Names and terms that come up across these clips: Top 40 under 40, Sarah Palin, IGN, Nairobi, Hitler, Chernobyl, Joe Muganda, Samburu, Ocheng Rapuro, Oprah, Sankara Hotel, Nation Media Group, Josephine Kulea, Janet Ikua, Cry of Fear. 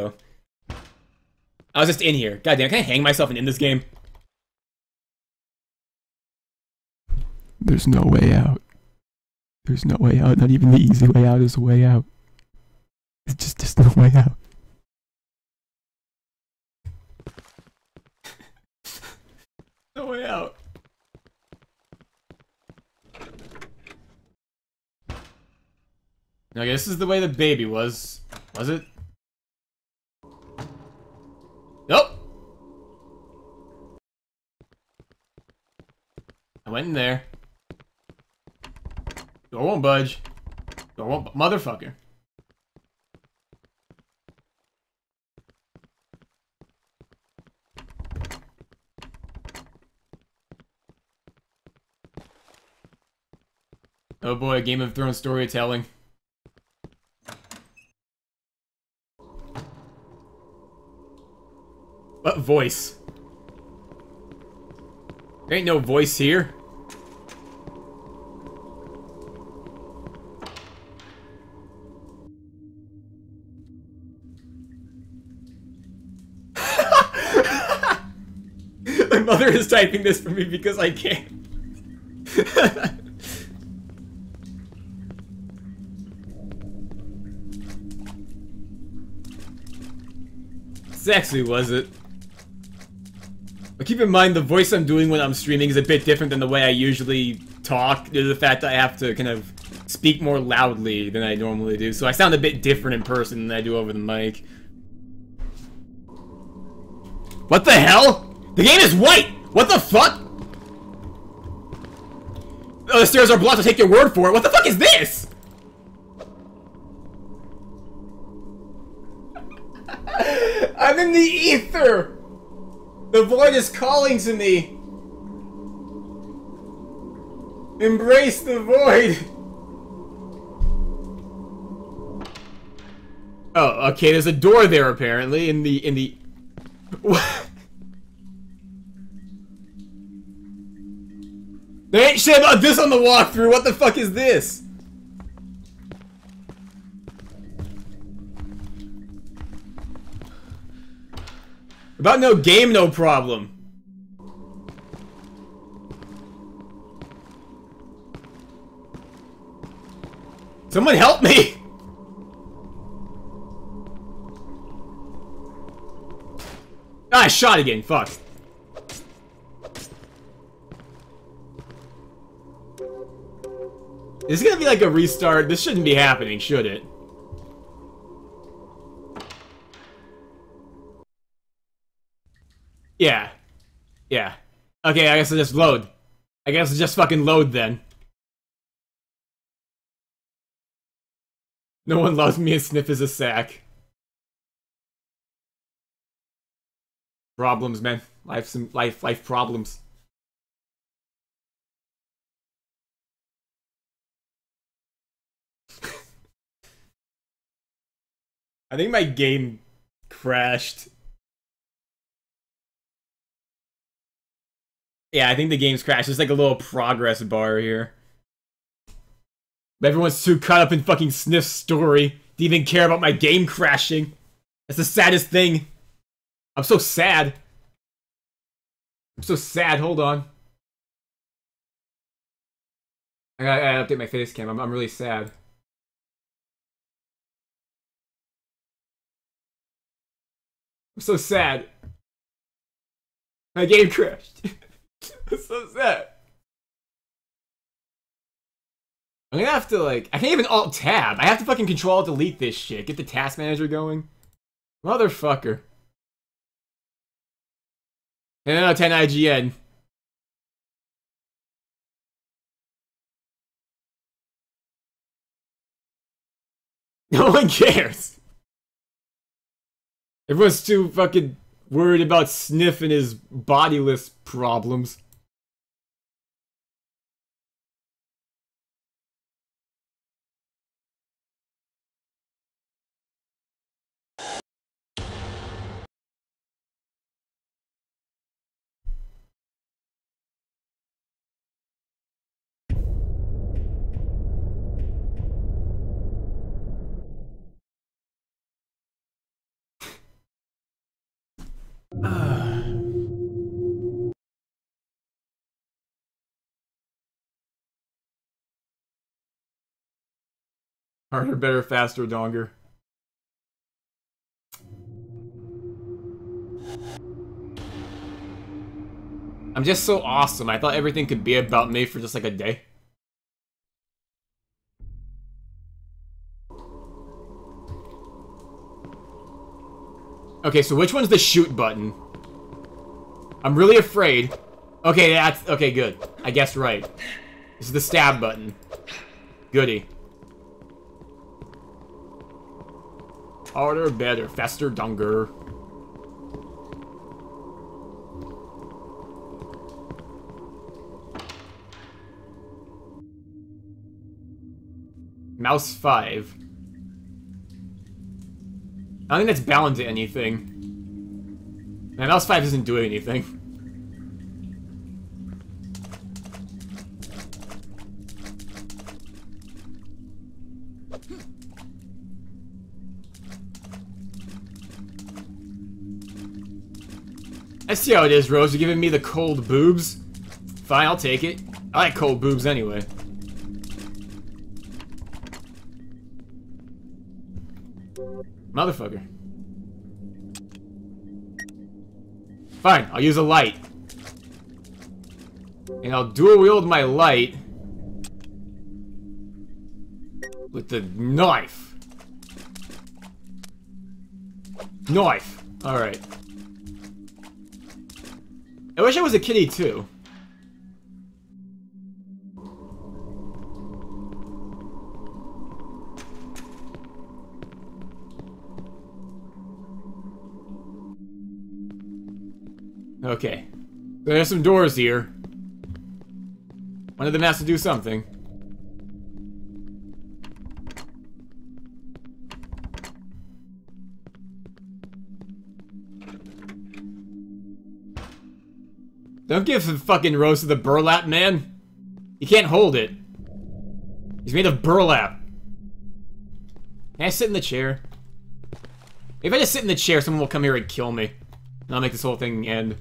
though. I was just in here. Goddamn, can I hang myself and end this game? There's no way out. There's no way out. Not even the easy way out is a way out. It's just no way out. No way out. Okay, this is the way the baby was. Was it? Nope! I went in there. Door won't budge. Door won't motherfucker. Oh boy, Game of Thrones storytelling. What voice? There ain't no voice here. My mother is typing this for me because I can't. Sexy, was it? But keep in mind, the voice I'm doing when I'm streaming is a bit different than the way I usually talk, due to the fact that I have to kind of speak more loudly than I normally do, so I sound a bit different in person than I do over the mic. What the hell? The game is white! What the fuck? Oh, the stairs are blocked, I'll take your word for it. What the fuck is this? I'm in the ether! The void is calling to me! Embrace the void! Oh, okay, there's a door there apparently, in the... What? There ain't shit about this on the walkthrough, what the fuck is this? About no game, no problem. Someone help me! Ah, I shot again, fuck. This is gonna be like a restart. This shouldn't be happening, should it? Yeah. Yeah. Okay, I guess I'll just load. I guess I'll just fucking load then. No one loves me and Sniff is a sack. Problems, man. Life problems. I think my game crashed. Yeah, I think the game's crashed. There's like a little progress bar here. But everyone's too caught up in fucking Sniff's story to even care about my game crashing. That's the saddest thing. I'm so sad. I'm so sad. Hold on. I gotta update my face cam. I'm really sad. I'm so sad. My game crashed. That's so sad. I'm gonna have to, like, I can't even Alt-Tab. I have to fucking Control-Delete this shit. Get the task manager going. Motherfucker. 10 out of 10 IGN. No one cares. Everyone's too fucking worried about Sniff and his bodiless problems. Harder, better, faster, longer. I'm just so awesome. I thought everything could be about me for just like a day. Okay, so which one's the shoot button? I'm really afraid. Okay, that's... Okay, good. I guessed right. This is the stab button. Goody. Harder, better, faster, longer. Mouse 5. I don't think that's bound to anything. Man, mouse 5 isn't doing anything. I see how it is, Rose. You're giving me the cold boobs. Fine, I'll take it. I like cold boobs anyway. Motherfucker. Fine, I'll use a light. And I'll dual wield my light with the knife. Knife. Alright. I wish I was a kitty too. Okay. There's some doors here. One of them has to do something. Don't give the fucking Rose to the burlap, man. He can't hold it. He's made of burlap. Can I sit in the chair? If I just sit in the chair, someone will come here and kill me. And I'll make this whole thing end.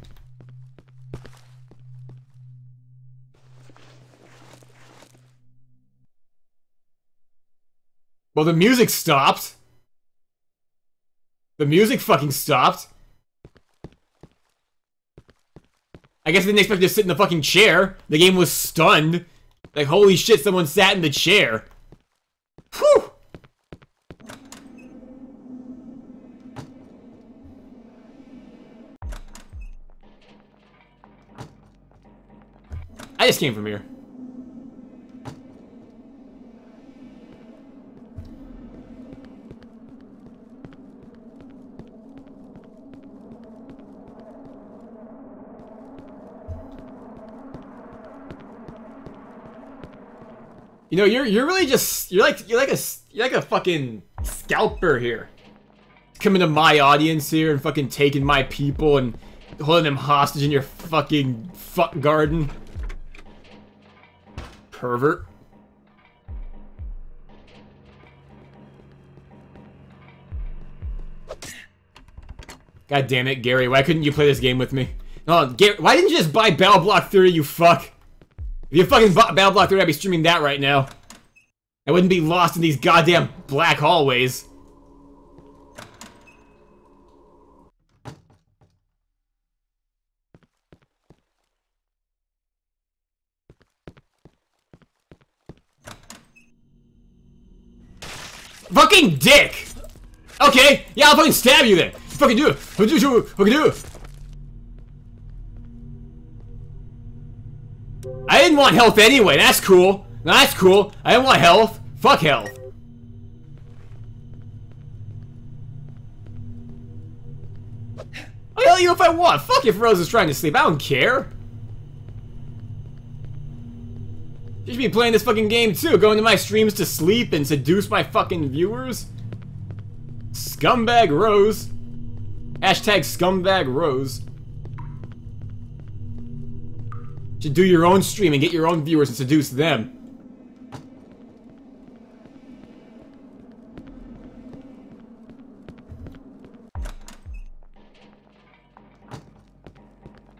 Well, the music stopped. The music fucking stopped. I guess they didn't expect to sit in the fucking chair. The game was stunned. Like, holy shit, someone sat in the chair. Whew! I just came from here. You know, you're really just you're like a fucking scalper here, coming to my audience here and fucking taking my people and holding them hostage in your fucking fuck garden. Pervert. God damn it, Gary! Why couldn't you play this game with me? No, Gary, why didn't you just buy Battle Block 3? You fuck. If you fucking bought Battle Block 3, I'd be streaming that right now. I wouldn't be lost in these goddamn black hallways. Fucking dick! Okay, yeah, I'll fucking stab you then. Fucking do it. Fucking do it. Fucking do it. I didn't want health anyway, that's cool. That's cool. I didn't want health. Fuck health. I'll tell you if I want. Fuck if Rose is trying to sleep. I don't care. You should be playing this fucking game too. Going to my streams to sleep and seduce my fucking viewers. Scumbag Rose. Hashtag scumbag Rose. Should do your own stream and get your own viewers and seduce them.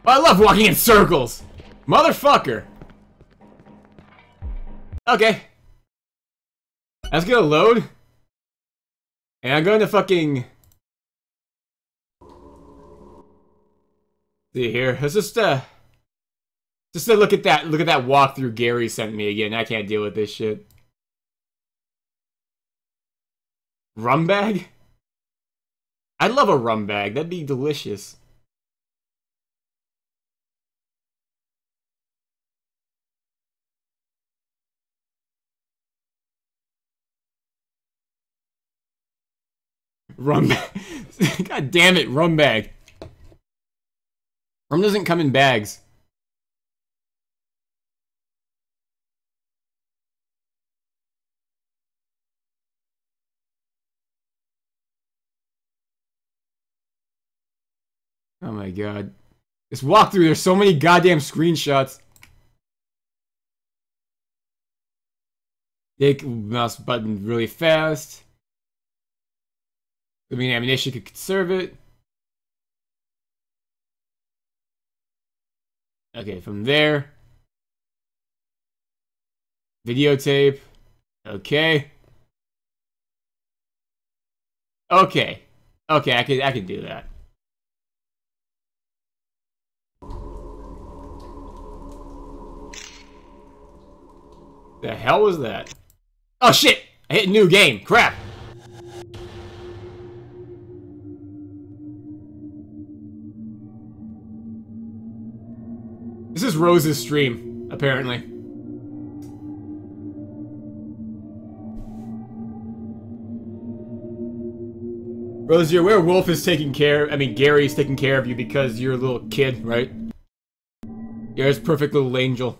I love walking in circles! Motherfucker! Okay. That's gonna load. And I'm going to fucking... see here. Let's just look at that. Look at that walkthrough Gary sent me again. I can't deal with this shit. Rum bag? I'd love a rum bag. That'd be delicious. Rum bag. God damn it, rum bag. Rum doesn't come in bags. Oh my god. This walkthrough, there's so many goddamn screenshots. Take mouse button really fast. I mean, ammunition could conserve it. Okay, from there. Videotape. Okay. Okay. Okay, I could do that. The hell was that? Oh shit! I hit new game. Crap. This is Rose's stream, apparently. Rose, your werewolf is taking care, I mean, Gary's taking care of you because you're a little kid, right? You're his perfect little angel.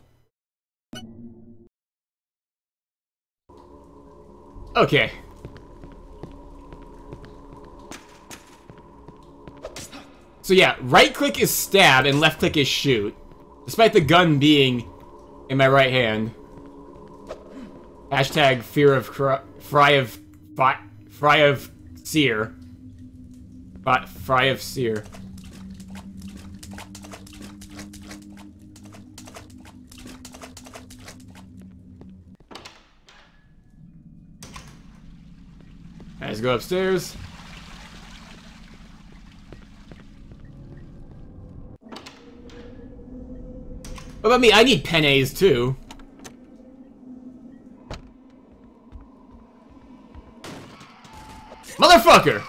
Okay. So yeah, right click is stab and left click is shoot. Despite the gun being in my right hand. Hashtag fear of Cry of Fear. Let's go upstairs. What about me? I need pennies too. Motherfucker!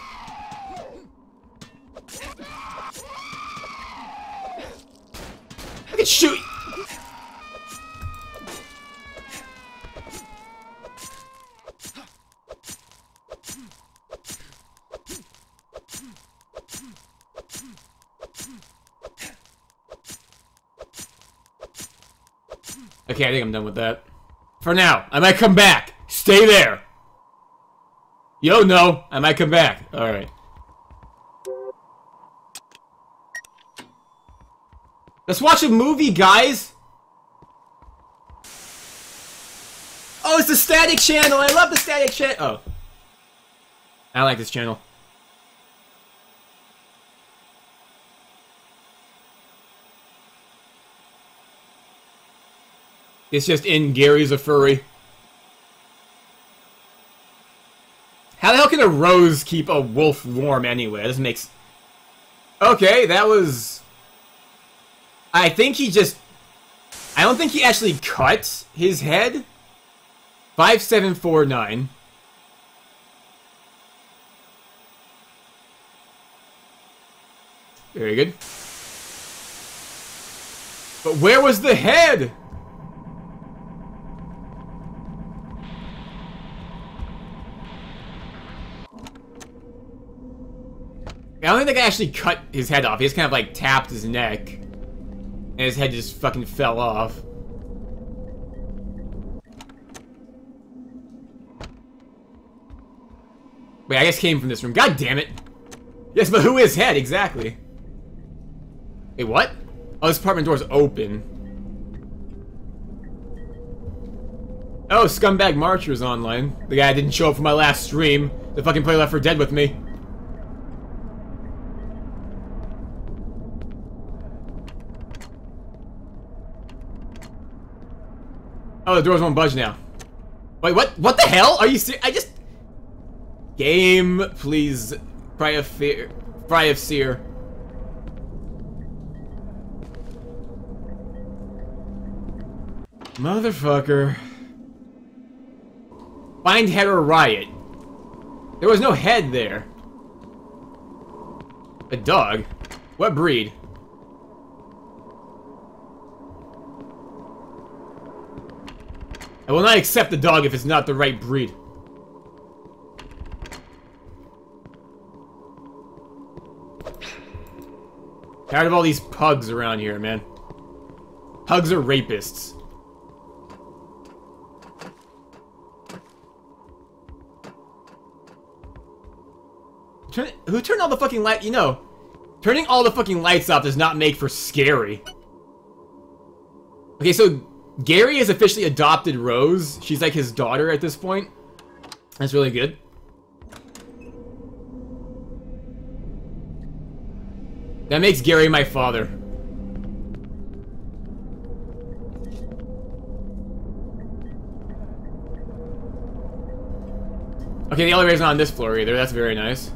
I can shoot you! Okay, I think I'm done with that. For now, I might come back. Stay there. Yo, no, I might come back. Alright. Let's watch a movie, guys. Oh, it's the static channel. I love the static channel. Oh. I like this channel. It's just in Gary's a furry. How the hell can a rose keep a wolf warm anyway? This makes... okay, that was... I think he just... I don't think he actually cut his head. 5749. Very good. But where was the head? I don't think I actually cut his head off. He just kind of like tapped his neck. And his head just fucking fell off. Wait, I guess came from this room. God damn it! Yes, but who is head? Exactly. Wait, what? Oh, this apartment door's open. Oh, Scumbag Marcher's online. The guy didn't show up for my last stream. The fucking play Left 4 Dead with me. Oh, the doors won't budge now. Wait, what? What the hell? Are you serious? I just... Game, please. Cry of Fear. Cry of Seer. Motherfucker. Find head or riot. There was no head there. A dog? What breed? I will not accept the dog if it's not the right breed. Tired of all these pugs around here, man. Pugs are rapists. Who turned all the fucking light? You know, turning all the fucking lights off does not make for scary. Okay, so Gary has officially adopted Rose. She's like his daughter at this point. That's really good. That makes Gary my father. Okay, the elevator's not on this floor either. That's very nice.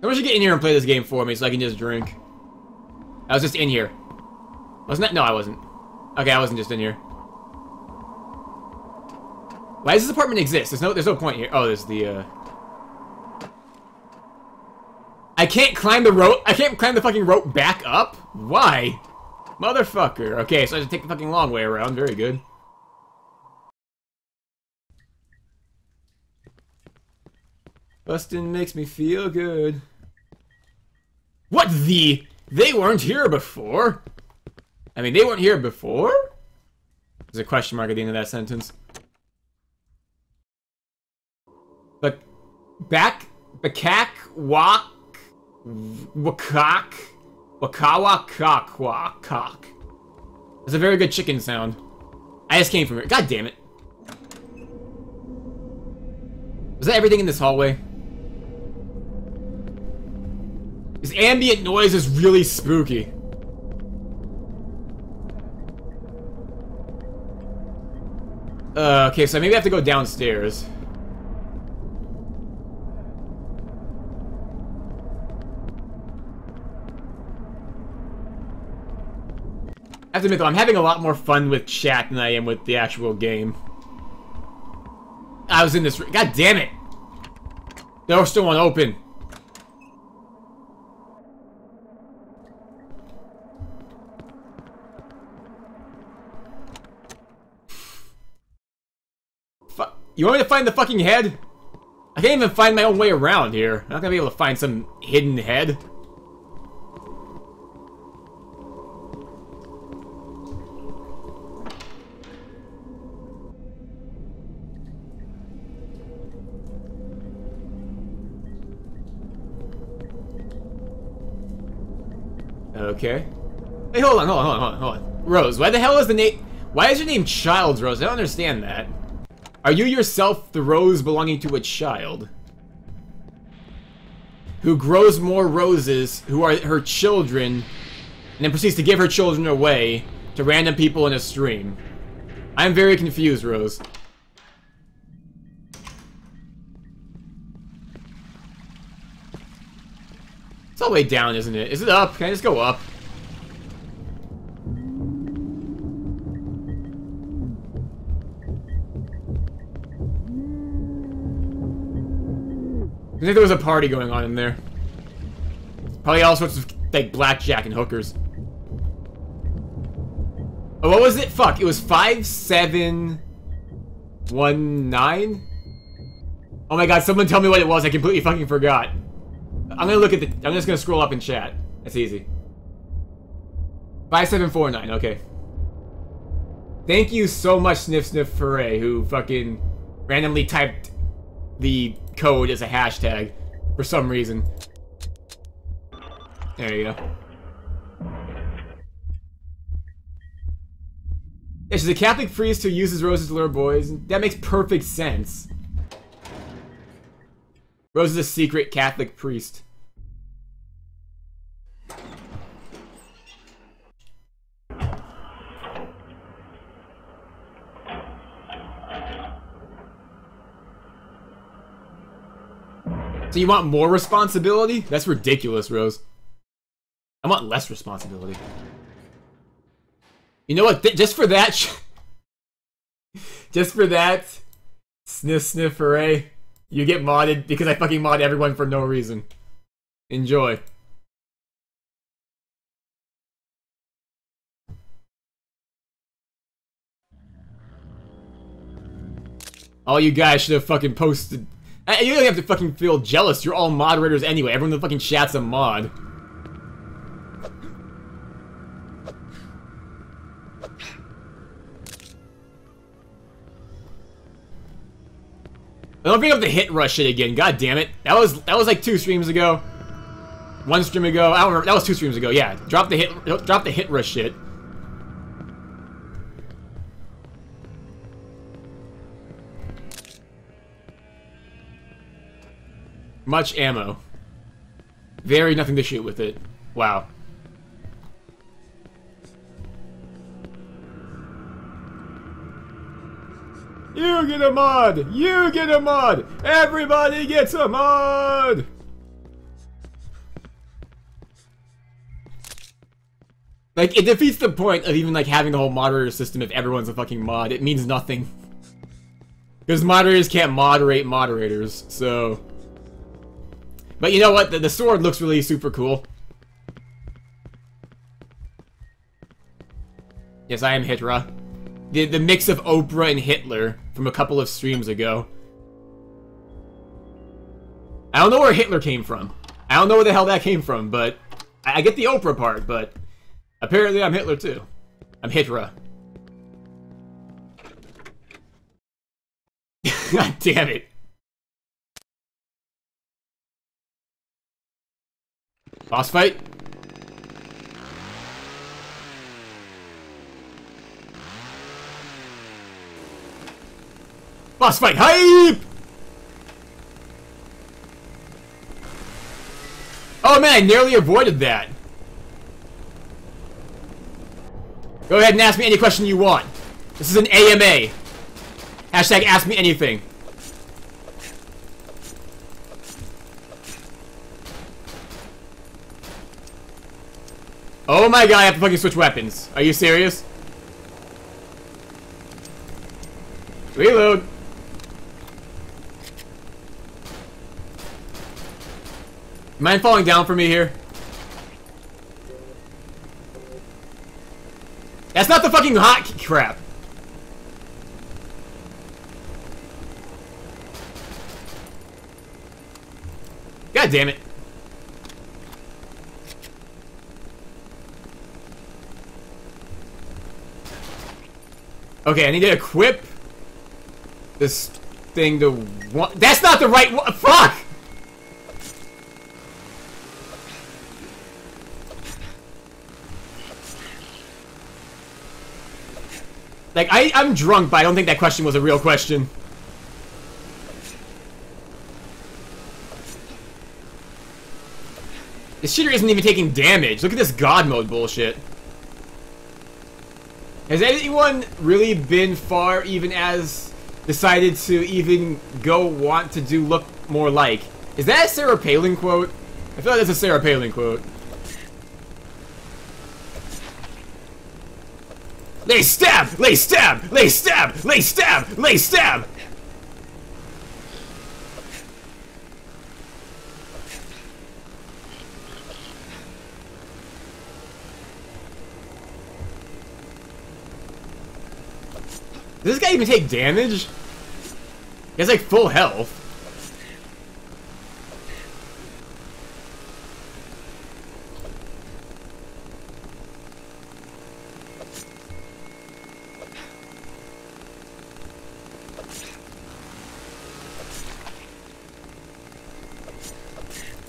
Someone should get in here and play this game for me so I can just drink. I was just in here. Wasn't that? No, I wasn't. Okay, I wasn't just in here. Why does this apartment exist? There's no point here. Oh, there's the, I can't climb the rope. I can't climb the fucking rope back up? Why? Motherfucker. Okay, so I just take the fucking long way around. Very good. Bustin' makes me feel good. What the? They weren't here before? I mean, they weren't here before? There's a question mark at the end of that sentence. But... Back... Bacack... Wak... Wakak... Wakawa... Cock... Wakak... That's a very good chicken sound. I just came from here. God damn it. Is that everything in this hallway? This ambient noise is really spooky. Okay, so maybe I have to go downstairs. I have to admit though, I'm having a lot more fun with chat than I am with the actual game. I was in this room. God damn it! Door's still unopened. You want me to find the fucking head? I can't even find my own way around here. I'm not gonna be able to find some hidden head. Okay. Hey, hold on. Rose, why the hell is the name... Why is your name Childs, Rose? I don't understand that. Are you yourself the rose belonging to a child? Who grows more roses, who are her children, and then proceeds to give her children away to random people in a stream. I am very confused, Rose. It's all the way down, isn't it? Is it up? Can I just go up? I think there was a party going on in there. Probably all sorts of, like, blackjack and hookers. Oh, what was it? Fuck, it was 5719? Oh my god, someone tell me what it was. I completely fucking forgot. I'm gonna look at the... I'm just gonna scroll up in chat. That's easy. 5749, okay. Thank you so much, Sniff Sniff Foray, who fucking randomly typed the code as a hashtag for some reason. There you go. Yeah, she's a Catholic priest who uses roses to lure boys. That makes perfect sense. Rose is a secret Catholic priest. So you want more responsibility? That's ridiculous, Rose. I want less responsibility. You know what? Just for that... just for that... Sniff, sniff, hooray. You get modded because I fucking mod everyone for no reason. Enjoy. All you guys should have fucking posted... You don't have to fucking feel jealous. You're all moderators anyway. Everyone that fucking chats a mod. And don't bring up the hit rush shit again. God damn it. That was like 2 streams ago. 1 stream ago. I don't remember. That was 2 streams ago. Yeah. Drop the hit rush shit. Much ammo. Very nothing to shoot with it. Wow. You get a mod! You get a mod! Everybody gets a mod! Like, it defeats the point of even, like, having the whole moderator system if everyone's a fucking mod. It means nothing. Because moderators can't moderate moderators, so... But you know what? The sword looks really super cool. Yes, I am Hitra. The mix of Oprah and Hitler from a couple of streams ago. I don't know where Hitler came from. I don't know where the hell that came from, but... I get the Oprah part, but... Apparently I'm Hitler too. I'm Hitra. God damn it. Boss fight? Boss fight hype! Oh man, I nearly avoided that. Go ahead and ask me any question you want. This is an AMA. Hashtag ask me anything. Oh my god, I have to fucking switch weapons. Are you serious? Reload. Mind falling down for me here? That's not the fucking hot crap. God damn it. Okay, I need to equip this thing to one. That's not the right one. Fuck! Like, I'm drunk, but I don't think that question was a real question. This shitter isn't even taking damage. Look at this god mode bullshit. Has anyone really been far even as decided to even go want to do look more like? Is that a Sarah Palin quote? I feel like that's a Sarah Palin quote. They stab! They stab! They stab! They stab! They stab! Does this guy even take damage? He has like full health.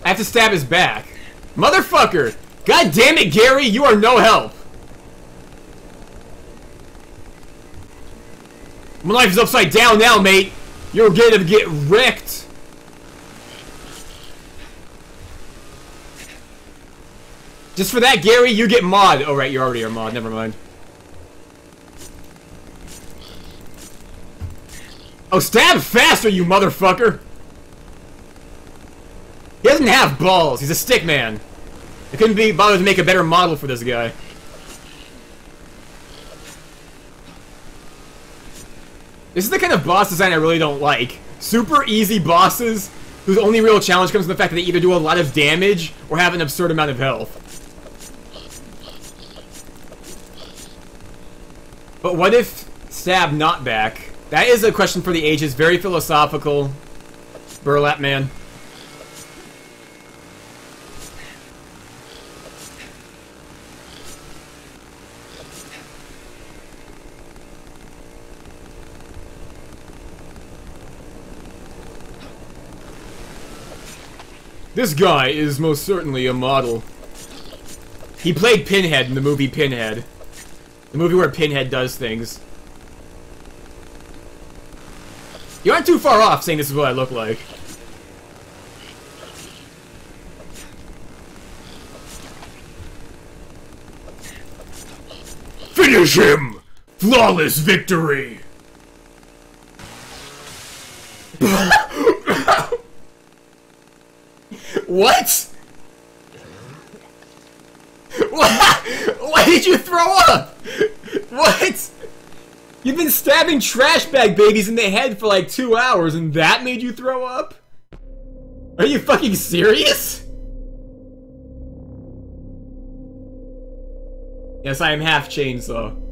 I have to stab his back. Motherfucker! God damn it, Gary, you are no help! My life is upside down now, mate. You're gonna get wrecked. Just for that, Gary, you get mod. Oh, right, you're already a mod. Never mind. Oh, stab faster, you motherfucker. He doesn't have balls. He's a stick man. I couldn't be bothered to make a better model for this guy. This is the kind of boss design I really don't like. Super easy bosses whose only real challenge comes from the fact that they either do a lot of damage or have an absurd amount of health. But what if stab not back? That is a question for the ages. Very philosophical. Burlap man. This guy is most certainly a model. He played Pinhead in the movie Pinhead. The movie where Pinhead does things. You aren't too far off saying this is what I look like. Finish him! Flawless victory! What? Why did you throw up? What? You've been stabbing trash bag babies in the head for like 2 hours and that made you throw up? Are you fucking serious? Yes, I am half chainsaw.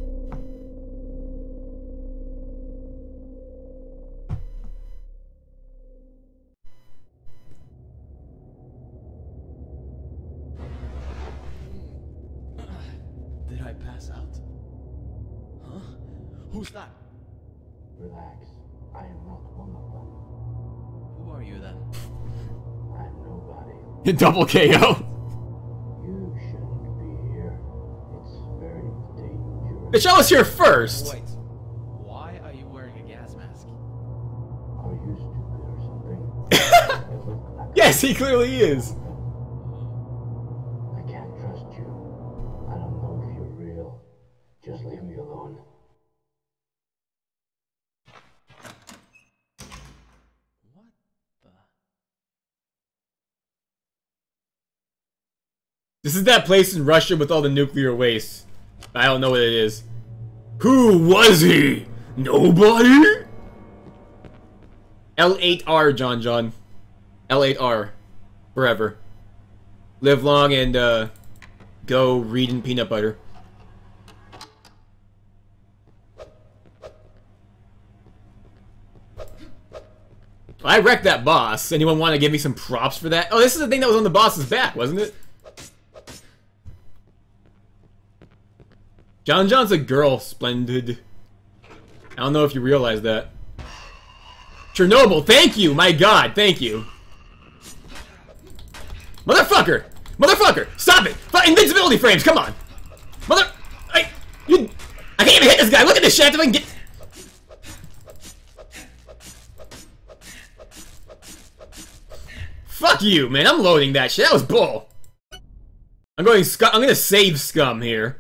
Who's that? Relax. I am not one of them. Who are you then? I'm nobody. You double KO. You shouldn't be here. It's very dangerous. Bitch, I was here first. Wait. Why are you wearing a gas mask? Are you stupid or something? Yes, he clearly is. I can't trust you. I don't know if you're real. Just leave me alone. This is that place in Russia with all the nuclear waste. I don't know what it is. Who was he? Nobody? L8R, John. L8R. Forever. Live long and, go read in peanut butter. I wrecked that boss. Anyone want to give me some props for that? Oh, this is the thing that was on the boss's back, wasn't it? John John's a girl, splendid. I don't know if you realize that. Chernobyl, thank you! My god, thank you. Motherfucker! Motherfucker! Stop it! Invincibility frames, come on! Mother... I can't even hit this guy! Look at this shit! If I can get... Fuck you, man! I'm loading that shit! That was bull! I'm gonna save scum here.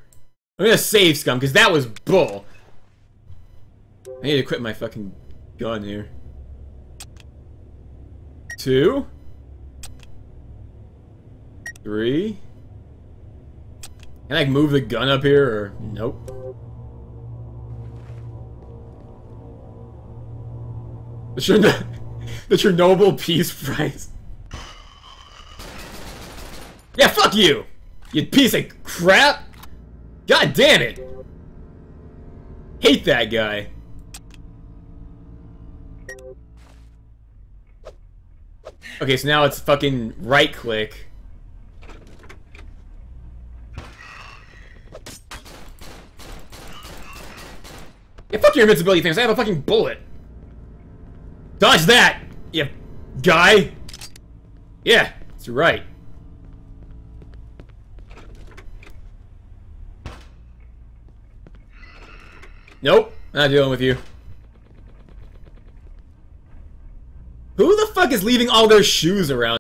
I'm gonna save scum, because that was bull. I need to quit my fucking gun here. 2. 3. Can I move the gun up here, or... Nope. The Chernobyl Peace Prize. Yeah, fuck you! You piece of crap! God damn it! Hate that guy. Okay, so now it's fucking right click. Yeah, fuck your invincibility things, I have a fucking bullet. Dodge that, you guy. Yeah, that's right. Nope, not dealing with you. Who the fuck is leaving all their shoes around?